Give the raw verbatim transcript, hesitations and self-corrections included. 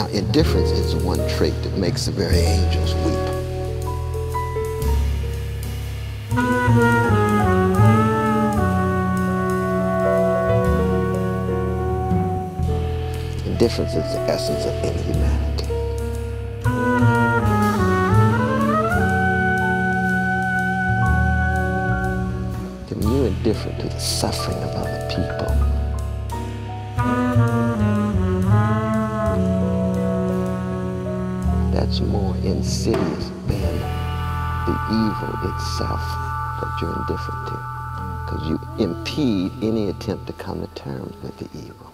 Now, indifference is the one trait that makes the very angels weep. Indifference is the essence of inhumanity. When you're indifferent to the suffering of other people, that's more insidious than the evil itself that you're indifferent to, because you impede any attempt to come to terms with the evil.